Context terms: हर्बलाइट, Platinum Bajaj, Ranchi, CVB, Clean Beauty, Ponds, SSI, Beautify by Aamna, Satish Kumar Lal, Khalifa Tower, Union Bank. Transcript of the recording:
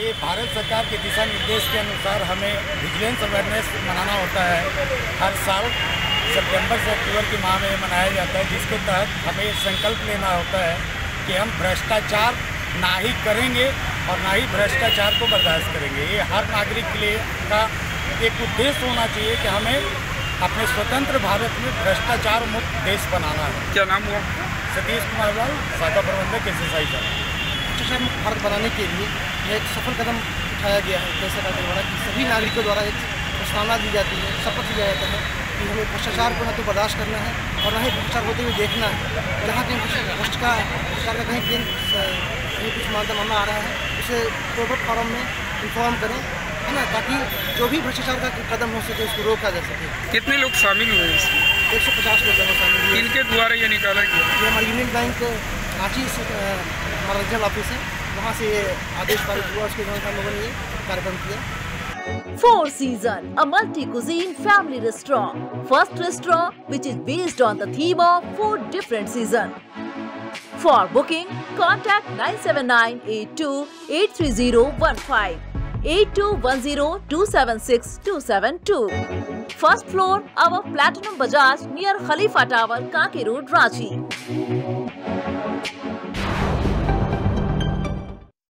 ये भारत सरकार के दिशा निर्देश के अनुसार हमें विजिलेंस अवेयरनेस मनाना होता है। हर साल सितंबर से अक्टूबर के माह में मनाया जाता है, जिसके तहत हमें संकल्प लेना होता है कि हम भ्रष्टाचार ना ही करेंगे और ना ही भ्रष्टाचार को बर्दाश्त करेंगे। ये हर नागरिक के लिए का एक उद्देश्य होना चाहिए कि हमें अपने स्वतंत्र भारत में भ्रष्टाचार मुक्त देश बनाना है। क्या नाम हुआ? सतीश कुमार लाल, शाखा प्रबंधक SSI साहब। भ्रष्टाचार मुक्त भारत बनाने के लिए एक सफल कदम उठाया गया है। जैसे कहा द्वारा कि सभी नागरिकों द्वारा एक प्रस्तावना दी जाती है, शपथ लिया जाता है कि हमें भ्रष्टाचार को न तो बर्दाश्त करना है और न ही भ्रष्टाचार होते हुए देखना है। जहाँ कहीं भ्रष्टाचार का कहीं कुछ मानता आ रहा है, उसे प्रॉपर फॉरम में इन्फॉर्म करें, है ना, ताकि जो भी भ्रष्टाचार का कदम हो सके उसको रोका जा सके। कितने लोग शामिल हुए इसमें? 150 लोग शामिल हुए। इनके द्वारा ये निकाला गया। ये हमारे यूनियन बैंक रांची हमारा रीजनल ऑफिस है, वहाँ से आदेश पारित हुआ, उसके अनुसार लोगों ने कार्यक्रम किया। Four Seasons, a multi-cuisine family restaurant. First restaurant which is based on the theme of 4 different seasons. For booking, contact 97982830015, 8210276272. First floor, our Platinum Bajaj near Khalifa Tower, Kanke Road, Ranchi.